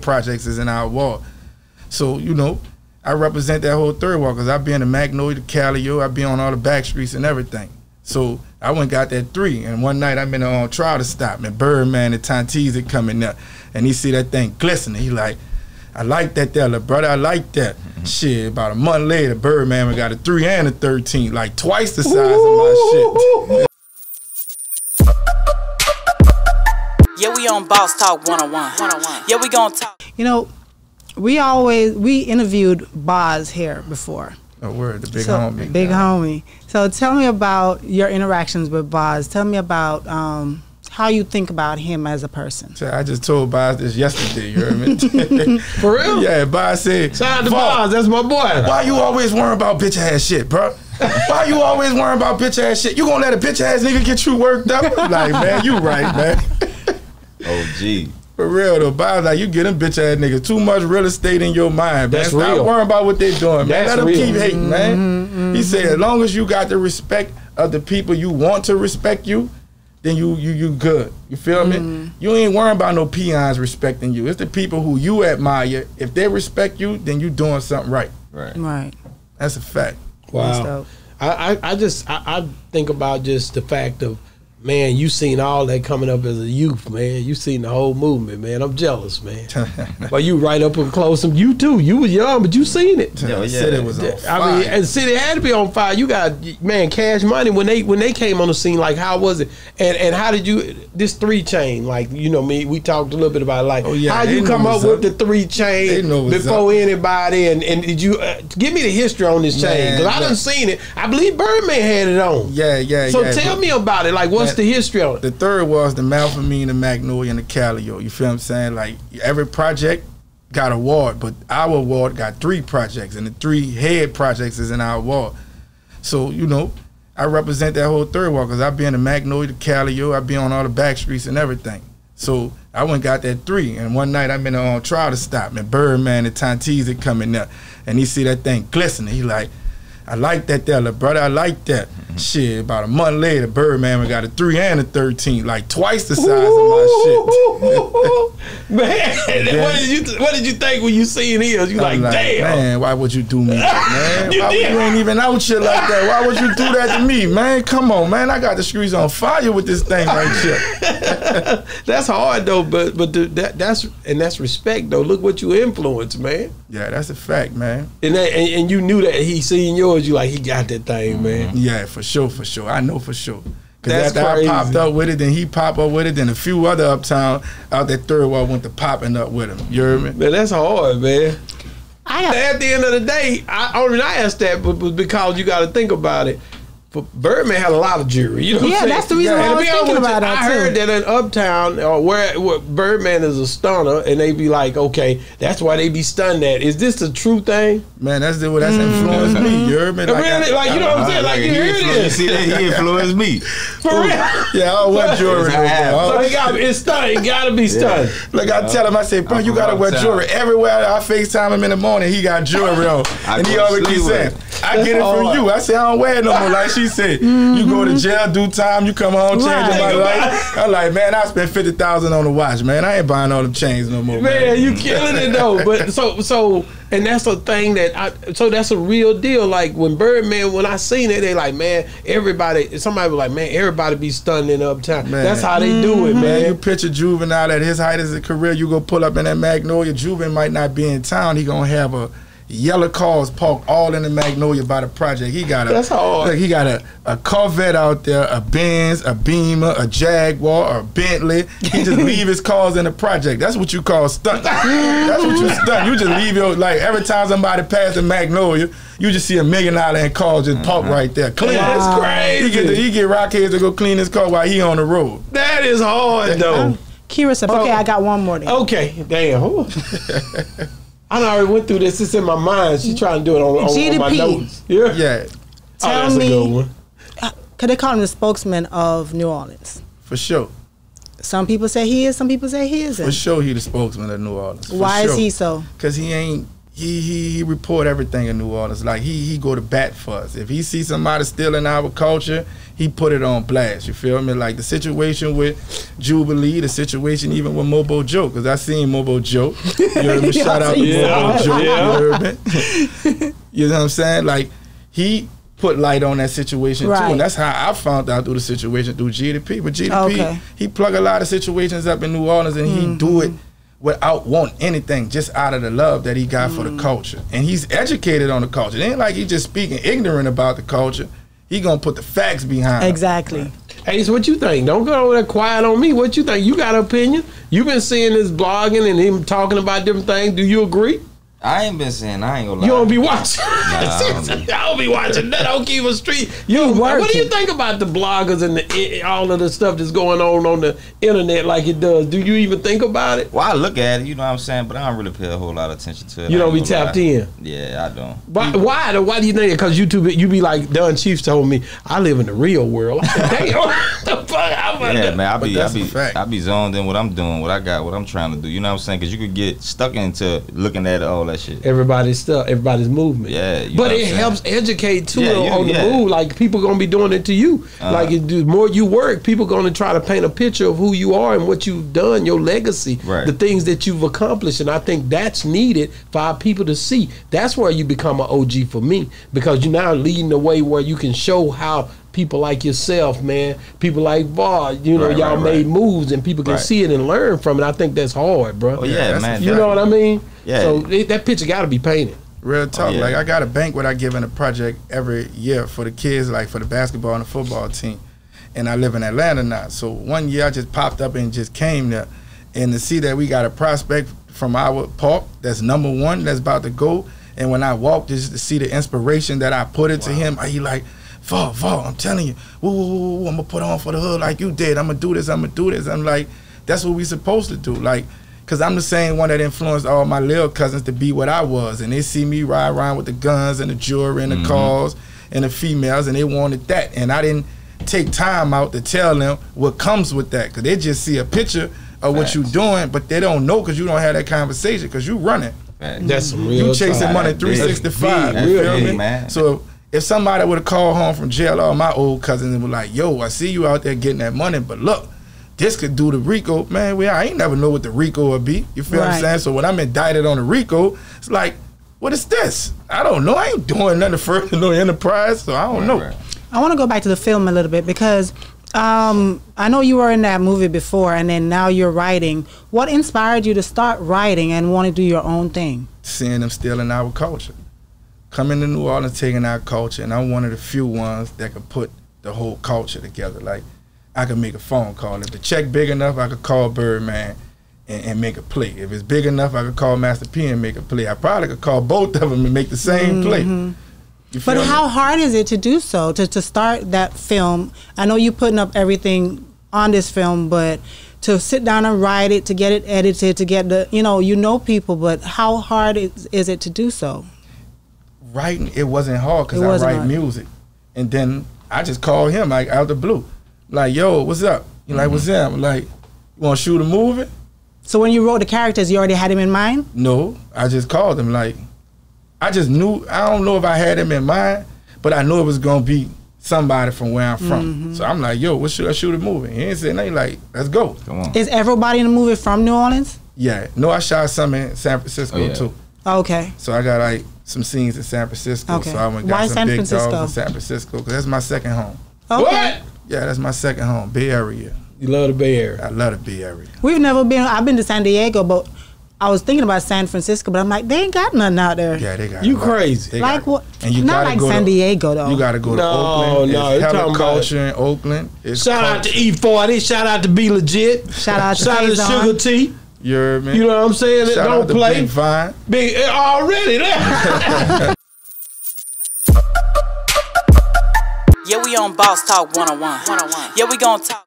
projects is in our ward. So, you know, I represent that whole third ward because I be in the Magnolia, the Calliope, I be on all the back streets and everything. So I went and got that three. And one night I'm in on trial to stop, and Birdman and Tantees are coming up. And he see that thing glistening. He like, I like that there, little brother. I like that. Mm-hmm. Shit, about a month later, Birdman, we got a 3 and a 13, like twice the size of my shit. Yeah, we on Boss Talk 101. Yeah, we gonna talk. You know, we interviewed Boz here before. Oh, word, the big homie. Big homie. So tell me about your interactions with Boz. Tell me about how you think about him as a person. So I just told Boz this yesterday, you heard me? For real? Yeah, Boz said, shout out to Boz, that's my boy. Why you always worrying about bitch ass shit, bro? Why you always worrying about bitch ass shit? You gonna let a bitch ass nigga get you worked up? Like, man, you right, man. OG. For real though, Boz, like, you get them bitch ass niggas too much real estate in your mind, man. That's stop real. Worrying about what they doing, man. That's let them real. Keep hating, man. He said, as long as you got the respect of the people you want to respect you, then you good. You feel me? You ain't worrying about no peons respecting you. It's the people who you admire. If they respect you, then you doing something right. Right. Right. That's a fact. Wow. I think about just the fact of, man, you seen all that coming up as a youth, man. You seen the whole movement, man. I'm jealous, man. But you right up and close, and you too. You was young, but you seen it. Yeah, the city was on fire. I mean, and the city had to be on fire. You got, man, Cash Money when they came on the scene. Like, how was it? And how did you this 3 Chain? Like, you know me, we talked a little bit about it, like, oh, yeah, how you come up with the 3 Chain before anybody? And did you give me the history on this chain? Because I done seen it. I believe Birdman had it on. Yeah. So tell me about it. Like, what's the history of it? The third was the Malfamine, the Magnolia, and the Calliope. You feel what I'm saying? Like, every project got a ward, but our ward got 3 projects, and the 3 head projects is in our ward. So, you know, I represent that whole third ward because I be in the Magnolia, the Calliope, I be on all the back streets and everything. So I went and got that 3, and one night I'm in on trial to stop, and Birdman and Tantees are coming up, and he see that thing glistening. He like, I like that there, little brother. I like that. Shit, about a month later, Birdman, we got a 3 and a 13, like twice the size of my shit. Man, yeah. what did you think when you seen him? You like, damn. Man, why would you do me, man? You ain't even out shit like that. Why would you do that to me, man? Come on, man. I got the streets on fire with this thing right here. That's hard though, but that's respect though. Look what you influence, man. Yeah, that's a fact, man. And you knew that he seen yours. You like, he got that thing, man. Yeah, for sure. I know for sure. Because after crazy. I popped up with it, then he popped up with it, then a few other uptown out that third wall went to popping up with him. You heard me? Man, that's hard, man. At the end of the day, I asked that because you got to think about it. But Birdman had a lot of jewelry. You know what I'm saying? Yeah, that's the reason why I was thinking about it. I heard that in Uptown, where Birdman is a stunner, and they be like, okay, that's why they be stunned at. Is this the true thing? Man, that's influenced me. You heard me? Like, you know what I'm saying? Like, you hear this. You see that? He influenced me. For real? Yeah, I wear jewelry. It's stunning. It got to be stunning. Look, I tell him, I say, bro, you got to wear jewelry. Everywhere I FaceTime him in the morning, he got jewelry on. And he always keeps saying, I get it from you. I say, I don't wear it no more. Like, she said, you go to jail, do time, you come home, change my life. I'm like, man, I spent $50,000 on the watch, man. I ain't buying all them chains no more. Man, you killing it though. But so, and that's a thing that that's a real deal. Like when Birdman, when I seen it, they like, man, somebody was like, man, everybody be stunned in Uptown. Man. That's how they do it, man. You picture Juvenile at his height as a career, you go pull up in that Magnolia. Juven might not be in town. He gonna have a yellow cars parked all in the Magnolia by the project. He got a Corvette out there, a Benz, a Beamer, a Jaguar, a Bentley. He just leave his cars in the project. That's what you call stunt. That's what you stunt. You just leave your, like, every time somebody passes the Magnolia, you just see $1 million in cars just parked right there. Clean. That's crazy. He get rockheads to go clean his car while he on the road. That is hard though. Kira said, okay, I got one more then. Okay, damn. I already went through this. It's in my mind. She's trying to do it on my notes. Yeah. Tell me, a good one. Could they call him the spokesman of New Orleans? For sure. Some people say he is. Some people say he isn't. For sure, he the spokesman of New Orleans. Why is he so? Because he ain't. He report everything in New Orleans. Like he go to bat for us. If he see somebody stealing our culture, he put it on blast. You feel me? Like the situation with Jubilee, the situation even with Mobo Joe, because I seen Mobo Joe. You heard me? Shout out to Mobo Joe. You heard me? You know what I'm saying? Like, he put light on that situation too, and that's how I found out through the situation through GDP. But GDP, he plug a lot of situations up in New Orleans, and he do it without wanting anything, just out of the love that he got for the culture. And he's educated on the culture. It ain't like he just speaking ignorant about the culture. He gonna put the facts behind. Exactly. Hey, so what you think? Don't go over there quiet on me. What you think? You got an opinion? You been seeing this blogging and him talking about different things. Do you agree? I ain't been saying, I ain't gonna lie. You don't be watching. Nah, I don't be watching that Okeeva Street. You working. What do you think about the bloggers and the, all of the stuff that's going on the internet like it does? Do you even think about it? Well, I look at it, you know what I'm saying, but I don't really pay a whole lot of attention to it. You don't be tapped in? Yeah, I don't. But why do you think it? Because you be like, Don Chiefs told me, I live in the real world. Damn, what the fuck? Yeah, man, I be zoned in what I'm doing, what I got, what I'm trying to do. You know what I'm saying? Because you could get stuck into looking at all that shit. Everybody's stuff, everybody's movement. Yeah, but it helps educate too on the move. Like people gonna be doing it to you. Like the more you work, people gonna try to paint a picture of who you are and what you've done, your legacy, the things that you've accomplished. And I think that's needed for our people to see. That's where you become an OG for me, because you're now leading the way where you can show how people like yourself, man, people like Var, you know, y'all made moves and people can see it and learn from it. I think that's hard, bro. Oh, yeah, man. You know what I mean? Yeah. So that picture got to be painted. Real talk. Oh, yeah. Like, I got a banquet I give in a project every year for the kids, like for the basketball and the football team. And I live in Atlanta now. So one year I just popped up and just came there. And to see that we got a prospect from our park that's #1, that's about to go. And when I walked, just to see the inspiration that I put into him, he like, Var, I'm telling you, woo, I'm gonna put on for the hood like you did. I'm gonna do this, I'm gonna do this. I'm like, that's what we supposed to do. Like, cause I'm the same one that influenced all my little cousins to be what I was. And they see me ride around with the guns and the jewelry and the cars and the females, and they wanted that. And I didn't take time out to tell them what comes with that. Cause they just see a picture of what you're doing, but they don't know cause you don't have that conversation, cause you running. That's some real You chasing money 365, you feel me? Man. So if somebody would have called home from jail, all my old cousins, and were like, yo, I see you out there getting that money, but look, this could do the RICO. Man, I ain't never know what the RICO would be. You feel what I'm saying? So when I'm indicted on the RICO, it's like, what is this? I don't know. I ain't doing nothing further, no enterprise, so I don't know. Right. I want to go back to the film a little bit, because I know you were in that movie before, and then now you're writing. What inspired you to start writing and want to do your own thing? Seeing them stealing our culture. Coming to New Orleans, taking our culture, and I'm one of the few ones that could put the whole culture together. Like, I could make a phone call. If the check big enough, I could call Birdman and make a play. If it's big enough, I could call Master P and make a play. I probably could call both of them and make the same play. But how hard is it to do so, to start that film? I know you're putting up everything on this film, but to sit down and write it, to get it edited, to get the, you know people, but how hard is it to do so? Writing, it wasn't hard because I write music. And then I just called him, like, out the blue. Like, yo, what's up? You're like, what's up? I'm like, you want to shoot a movie? So when you wrote the characters, you already had him in mind? No, I just called him. Like, I just knew, I don't know if I had him in mind, but I knew it was going to be somebody from where I'm from. So I'm like, yo, what should I shoot a movie? He ain't saying nothing. Like, let's go. Come on. Is everybody in the movie from New Orleans? Yeah. No, I shot some in San Francisco, too. Okay. So I got, like, some scenes in San Francisco. Okay. So I went and got some big dogs in San Francisco, because that's my second home. Okay. What? Yeah, that's my second home, Bay Area. You love the Bay Area? I love the Bay Area. We've never been, I've been to San Diego, but I was thinking about San Francisco, but I'm like, they ain't got nothing out there. Yeah, they got crazy. Like what? And you not like go San Diego, though. You got to go to Oakland. No, it's hella culture in Oakland. Shout out to E40. Shout out to Be Legit. Shout out to Sugar Tea. You know what I'm saying? Shout out to Big Vine. Big, already there. Yeah, we on Boss Talk 101. Yeah, we gonna talk.